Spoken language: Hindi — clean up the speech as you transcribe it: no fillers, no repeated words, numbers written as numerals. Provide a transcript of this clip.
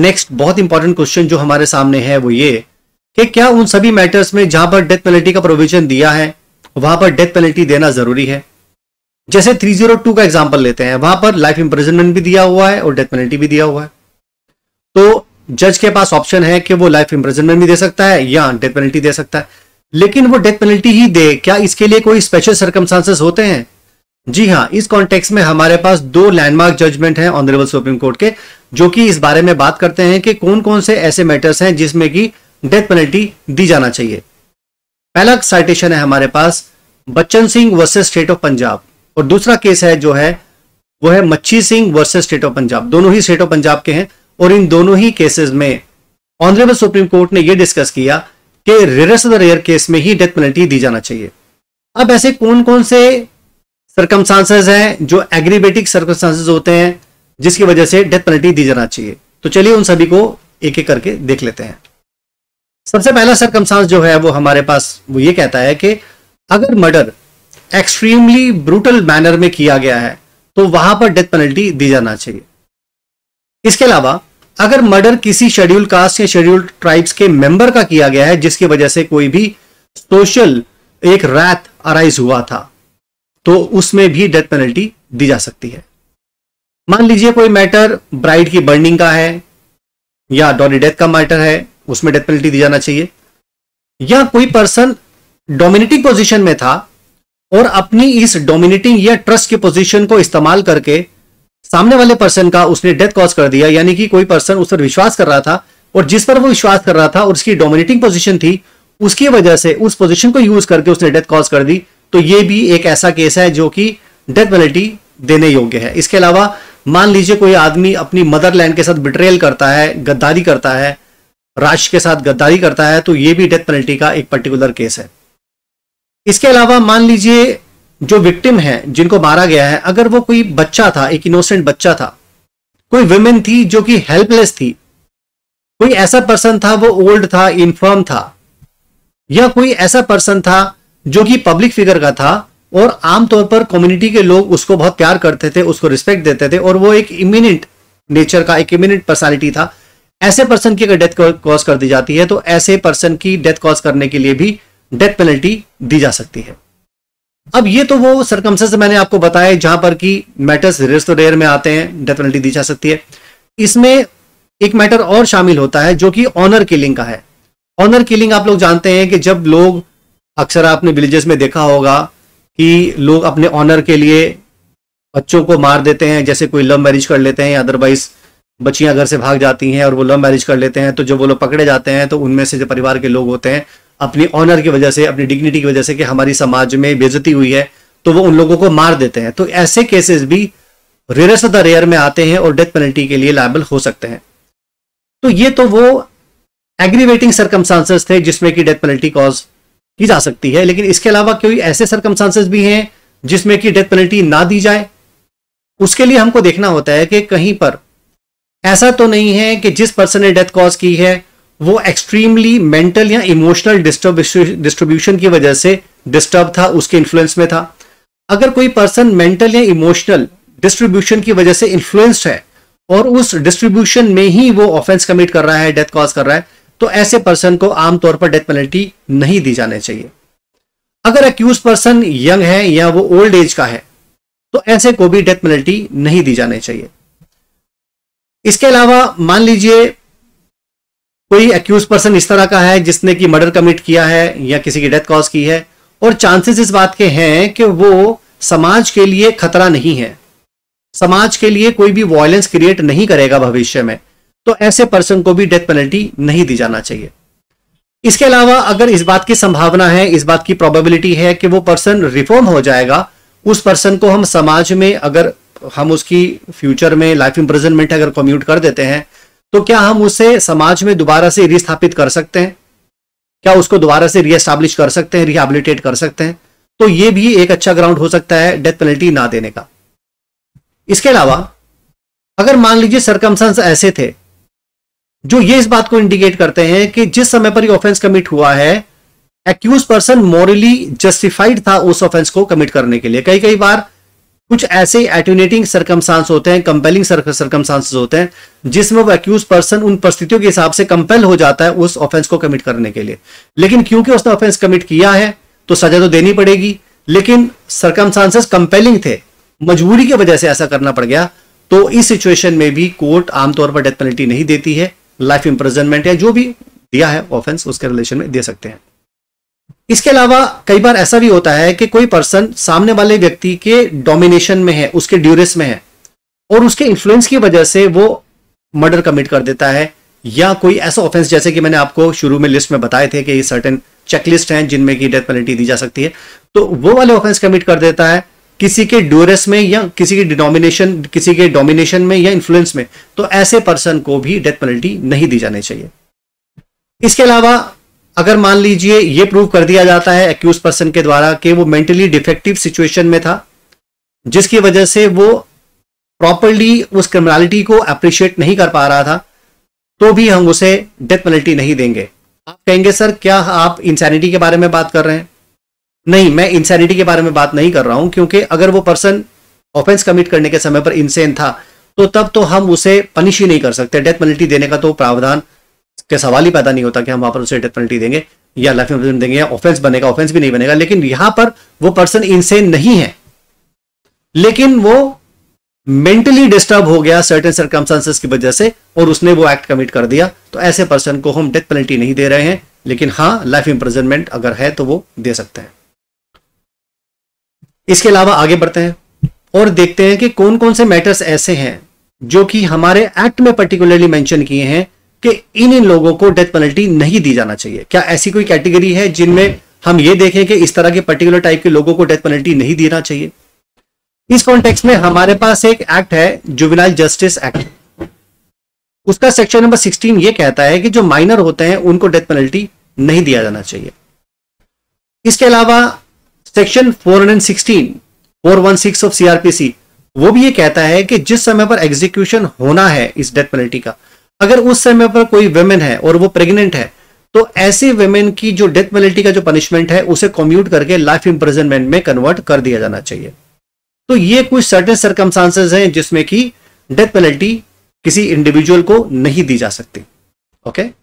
नेक्स्ट बहुत इंपॉर्टेंट क्वेश्चन जो हमारे सामने है वो ये कि क्या उन सभी मैटर्स में जहां पर डेथ पेनल्टी का प्रोविजन दिया है वहां पर डेथ पेनल्टी देना जरूरी है। जैसे 302 का एग्जांपल लेते हैं, वहां पर लाइफ इंप्रिजनमेंट भी दिया हुआ है और डेथ पेनल्टी भी दिया हुआ है, तो जज के पास ऑप्शन है कि वो लाइफ इंप्रिजनमेंट भी दे सकता है या डेथ पेनल्टी दे सकता है। लेकिन वो डेथ पेनल्टी ही दे, क्या इसके लिए कोई स्पेशल सर्कमस्टांसेस होते हैं? जी हाँ, इस कॉन्टेक्स्ट में हमारे पास दो लैंडमार्क जजमेंट हैं ऑनरेबल सुप्रीम कोर्ट के, जो कि इस बारे में बात करते हैं कि कौन कौन से ऐसे मैटर्स हैं जिसमें कि डेथ पेनल्टी दी जाना चाहिए। पहला साइटेशन है हमारे पास Bachchan Singh versus state of Punjab, और दूसरा केस है जो है वो है Machhi Singh versus state of Punjab. दोनों ही स्टेट ऑफ पंजाब के हैं और इन दोनों ही केसेस में ऑनरेबल सुप्रीम कोर्ट ने यह डिस्कस किया कि rarest of the rare case में ही डेथ पेनल्टी दी जाना चाहिए। अब ऐसे कौन कौन से सर्कमस्टांसेस हैं जो एग्रीवेटिंग सर्कमस्टांसेस होते हैं जिसकी वजह से डेथ पेनल्टी दी जाना चाहिए, तो चलिए उन सभी को एक एक करके देख लेते हैं। सबसे पहला सर्कमस्टांस जो है वो हमारे पास वो ये कहता है कि अगर मर्डर एक्सट्रीमली ब्रूटल मैनर में किया गया है तो वहां पर डेथ पेनल्टी दी जाना चाहिए। इसके अलावा अगर मर्डर किसी शेड्यूल कास्ट या शेड्यूल ट्राइब्स के मेंबर का किया गया है जिसकी वजह से कोई भी सोशल एक रैथ अराइज हुआ था, तो उसमें भी डेथ पेनल्टी दी जा सकती है। मान लीजिए कोई मैटर ब्राइड की बर्निंग का है या डॉली डेथ का मैटर है, उसमें डेथ पेनल्टी दी जाना चाहिए। या कोई पर्सन डोमिनेटिंग पोजीशन में था और अपनी इस डोमिनेटिंग या ट्रस्ट की पोजीशन को इस्तेमाल करके सामने वाले पर्सन का उसने डेथ कॉज कर दिया, यानी कि कोई पर्सन उस पर विश्वास कर रहा था और जिस पर वो विश्वास कर रहा था और उसकी डोमिनेटिंग पोजीशन थी, उसकी वजह से उस पोजीशन को यूज करके उसने डेथ कॉज कर दी, तो ये भी एक ऐसा केस है जो कि डेथ पेनल्टी देने योग्य है। इसके अलावा मान लीजिए कोई आदमी अपनी मदरलैंड के साथ बिट्रेल करता है, गद्दारी करता है, राष्ट्र के साथ गद्दारी करता है, तो ये भी डेथ पेनल्टी का एक पर्टिकुलर केस है। इसके अलावा मान लीजिए जो विक्टिम है जिनको मारा गया है, अगर वो कोई बच्चा था, एक इनोसेंट बच्चा था, कोई विमेन थी जो कि हेल्पलेस थी, कोई ऐसा पर्सन था वो ओल्ड था, इनफर्म था, या कोई ऐसा पर्सन था जो कि पब्लिक फिगर का था और आमतौर पर कम्युनिटी के लोग उसको बहुत प्यार करते थे, उसको रिस्पेक्ट देते थे और वो एक इमिनेंट नेचर का, एक इमिनेंट पर्सनालिटी था, ऐसे पर्सन की अगर डेथ कॉज कर दी जाती है तो ऐसे पर्सन की डेथ कॉज करने के लिए भी डेथ पेनल्टी दी जा सकती है। अब ये तो वो सर्कमस्टेंसेस मैंने आपको बताए जहां पर कि matters rarest of the rare में आते हैं, डेथ पेनल्टी दी जा सकती है। इसमें एक मैटर और शामिल होता है जो कि ऑनर किलिंग का है। ऑनर किलिंग आप लोग जानते हैं कि जब लोग, अक्सर आपने विलेजेस में देखा होगा कि लोग अपने ऑनर के लिए बच्चों को मार देते हैं, जैसे कोई लव मैरिज कर लेते हैं या अदरवाइज बच्चियां घर से भाग जाती हैं और वो लव मैरिज कर लेते हैं, तो जब वो लोग पकड़े जाते हैं तो उनमें से जो परिवार के लोग होते हैं अपनी ऑनर की वजह से, अपनी डिग्निटी की वजह से कि हमारी समाज में बेइज्जती हुई है, तो वो उन लोगों को मार देते हैं, तो ऐसे केसेस भी रेयरेस्ट ऑफ द रेयर में आते हैं और डेथ पेनल्टी के लिए लायबल हो सकते हैं। तो ये तो वो एग्रीवेटिंग सर्कमस्टांसेस थे जिसमें कि डेथ पेनल्टी कॉज की जा सकती है, लेकिन इसके अलावा कोई ऐसे सर्कमस्टांसेस भी हैं जिसमें कि डेथ पेनल्टी ना दी जाए। उसके लिए हमको देखना होता है कि कहीं पर ऐसा तो नहीं है कि जिस पर्सन ने डेथ कॉज की है वो एक्सट्रीमली मेंटल या इमोशनल डिस्ट्रीब्यूशन की वजह से डिस्टर्ब था, उसके इन्फ्लुएंस में था। अगर कोई पर्सन मेंटल या इमोशनल डिस्ट्रीब्यूशन की वजह से इन्फ्लुएंस्ड है और उस डिस्ट्रीब्यूशन में ही वो ऑफेंस कमिट कर रहा है, डेथ कॉज कर रहा है, तो ऐसे पर्सन को आमतौर पर डेथ पेनल्टी नहीं दी जानी चाहिए। अगर एक्यूज पर्सन यंग है या वो ओल्ड एज का है तो ऐसे को भी डेथ पेनल्टी नहीं दी जानी चाहिए। इसके अलावा मान लीजिए कोई एक्यूज पर्सन इस तरह का है जिसने कि मर्डर कमिट किया है या किसी की डेथ कॉज की है और चांसेस इस बात के हैं कि वो समाज के लिए खतरा नहीं है, समाज के लिए कोई भी वायलेंस क्रिएट नहीं करेगा भविष्य में, तो ऐसे पर्सन को भी डेथ पेनल्टी नहीं दी जाना चाहिए। इसके अलावा अगर इस बात की संभावना है, इस बात की प्रोबेबिलिटी है कि वो पर्सन रिफॉर्म हो जाएगा, उस पर्सन को हम समाज में, अगर हम उसकी फ्यूचर में लाइफ इम्प्रिजनमेंट अगर कम्यूट कर देते हैं, तो क्या हम उसे समाज में दोबारा से रिस्थापित कर सकते हैं, क्या उसको दोबारा से रीएस्टैब्लिश कर सकते हैं, रिहेबिलिटेट कर सकते हैं, तो ये भी एक अच्छा ग्राउंड हो सकता है डेथ पेनल्टी ना देने का। इसके अलावा अगर मान लीजिए सर्कमस्टेंस ऐसे थे जो ये इस बात को इंडिकेट करते हैं कि जिस समय पर ये ऑफेंस कमिट हुआ है एक्यूज पर्सन मॉरली जस्टिफाइड था उस ऑफेंस को कमिट करने के लिए। कई बार कुछ ऐसे एटेन्यूएटिंग सर्कमस्टांस होते हैं, कंपेलिंग सर्कमस्टांसेस होते हैं, जिसमें वो एक्यूज पर्सन उन परिस्थितियों के हिसाब से कंपेल हो जाता है उस ऑफेंस को कमिट करने के लिए। लेकिन क्योंकि उसने ऑफेंस कमिट किया है तो सजा तो देनी पड़ेगी, लेकिन सर्कमस्टांसेस कंपेलिंग थे, मजबूरी की वजह से ऐसा करना पड़ गया, तो इस सिचुएशन में भी कोर्ट आमतौर पर डेथ पेनल्टी नहीं देती है, लाइफ इंप्रिजनमेंट या जो भी दिया है ऑफेंस उसके रिलेशन में दे सकते हैं। इसके अलावा कई बार ऐसा भी होता है कि कोई पर्सन सामने वाले व्यक्ति के डोमिनेशन में है, उसके ड्यूरेस में है और उसके इन्फ्लुएंस की वजह से वो मर्डर कमिट कर देता है या कोई ऐसा ऑफेंस, जैसे कि मैंने आपको शुरू में लिस्ट में बताए थे कि ये सर्टेन चेकलिस्ट हैं जिनमें की डेथ पेनल्टी दी जा सकती है, तो वो वाले ऑफेंस कमिट कर देता है किसी के ड्यूरेस में या किसी के डोमिनेशन में या इन्फ्लुएंस में, तो ऐसे पर्सन को भी डेथ पेनल्टी नहीं दी जानी चाहिए। इसके अलावा अगर मान लीजिए ये प्रूव कर दिया जाता है एक्यूज पर्सन के द्वारा कि वो मेंटली डिफेक्टिव सिचुएशन में था, जिसकी वजह से वो प्रॉपर्ली उस क्रिमिनलिटी को अप्रिशिएट नहीं कर पा रहा था, तो भी हम उसे डेथ पेनल्टी नहीं देंगे। आप कहेंगे सर क्या आप इंसैनिटी के बारे में बात कर रहे हैं? नहीं, मैं इंसैनिटी के बारे में बात नहीं कर रहा हूं, क्योंकि अगर वो पर्सन ऑफेंस कमिट करने के समय पर इंसेन था तो तब तो हम उसे पनिश ही नहीं कर सकते, डेथ पेनल्टी देने का तो प्रावधान के सवाल ही पैदा नहीं होता कि हम वहां पर उसे डेथ पेनल्टी देंगे या लाइफ इंप्रिजनमेंट देंगे या ऑफेंस बनेगा, ऑफेंस भी नहीं बनेगा। लेकिन यहां पर वो पर्सन इंसेन नहीं है, लेकिन वो मेंटली डिस्टर्ब हो गया सर्टेन सर्कमस्टांसेस की वजह से और उसने वो एक्ट कमिट कर दिया, तो ऐसे पर्सन को हम डेथ पेनल्टी नहीं दे रहे हैं, लेकिन हां लाइफ इंप्रिजनमेंट अगर है तो वो दे सकते हैं। इसके अलावा आगे बढ़ते हैं और देखते हैं कि कौन कौन से मैटर्स ऐसे हैं जो कि हमारे एक्ट में पर्टिकुलरली मेंशन किए हैं कि इन लोगों को डेथ पेनल्टी नहीं दी जाना चाहिए। क्या ऐसी कोई कैटेगरी है जिनमें हम ये देखें कि इस तरह के पर्टिकुलर टाइप के लोगों को डेथ पेनल्टी नहीं देना चाहिए? इस कॉन्टेक्स्ट में हमारे पास एक एक्ट है, जुवेनाइल जस्टिस एक्ट, उसका सेक्शन नंबर 16 ये कहता है कि जो माइनर होते हैं उनको डेथ पेनल्टी नहीं दिया जाना चाहिए। इसके अलावा सेक्शन 416 ऑफ सीआरपीसी वो भी ये कहता है कि जिस समय पर एग्जीक्यूशन होना है इस डेथ पेनल्टी का, अगर उस समय पर कोई वेमेन है और वो प्रेग्नेंट है, तो ऐसे वेमेन की जो डेथ पेनल्टी का जो पनिशमेंट है उसे कॉम्यूट करके लाइफ इंप्रिजनमेंट में कन्वर्ट कर दिया जाना चाहिए। तो ये कुछ सर्टेन सर्कमस्टांसेस हैं जिसमें कि डेथ पेनल्टी किसी इंडिविजुअल को नहीं दी जा सकती। ओके।